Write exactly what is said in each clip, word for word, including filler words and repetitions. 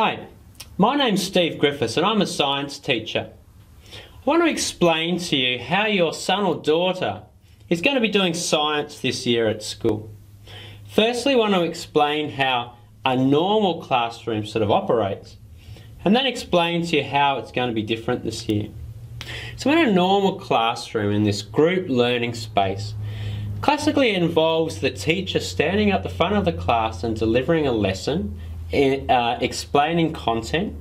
Hi, my name's Steve Griffiths and I'm a science teacher. I want to explain to you how your son or daughter is going to be doing science this year at school. Firstly, I want to explain how a normal classroom sort of operates and then explain to you how it's going to be different this year. So in a normal classroom, in this group learning space, classically it involves the teacher standing at the front of the class and delivering a lesson, In, uh, explaining content,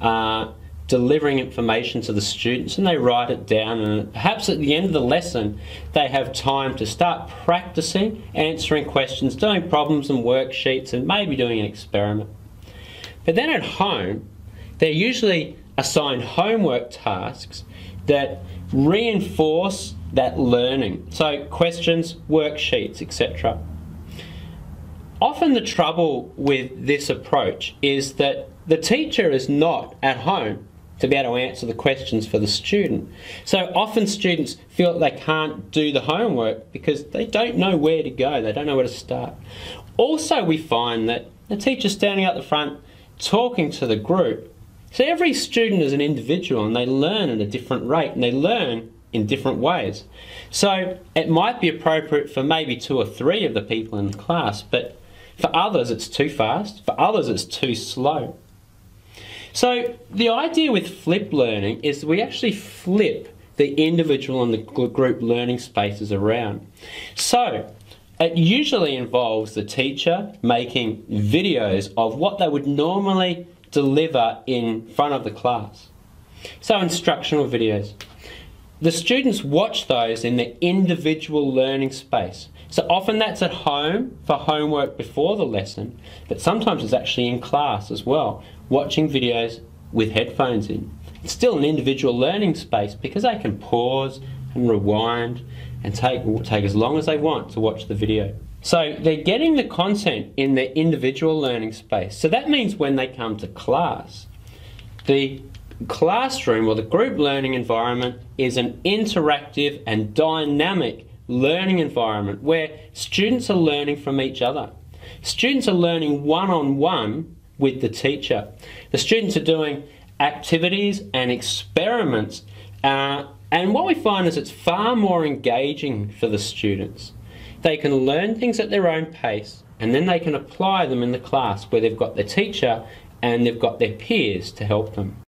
uh, delivering information to the students, and they write it down, and perhaps at the end of the lesson they have time to start practicing, answering questions, doing problems and worksheets, and maybe doing an experiment. But then at home they're usually assigned homework tasks that reinforce that learning, so questions, worksheets, et cetera. Often the trouble with this approach is that the teacher is not at home to be able to answer the questions for the student. So often students feel they can't do the homework because they don't know where to go, they don't know where to start. Also, we find that the teacher's standing out the front talking to the group. So every student is an individual and they learn at a different rate and they learn in different ways. So it might be appropriate for maybe two or three of the people in the class, but for others it's too fast, for others it's too slow. So the idea with flip learning is we actually flip the individual and the group learning spaces around. So it usually involves the teacher making videos of what they would normally deliver in front of the class. So instructional videos. The students watch those in their individual learning space. So often that's at home for homework before the lesson, but sometimes it's actually in class as well, watching videos with headphones in. It's still an individual learning space because they can pause and rewind and take, take as long as they want to watch the video. So they're getting the content in their individual learning space. So that means when they come to class, the classroom or the group learning environment is an interactive and dynamic learning environment where students are learning from each other. Students are learning one-on-one with the teacher. The students are doing activities and experiments, uh, and what we find is it's far more engaging for the students. They can learn things at their own pace and then they can apply them in the class where they've got their teacher and they've got their peers to help them.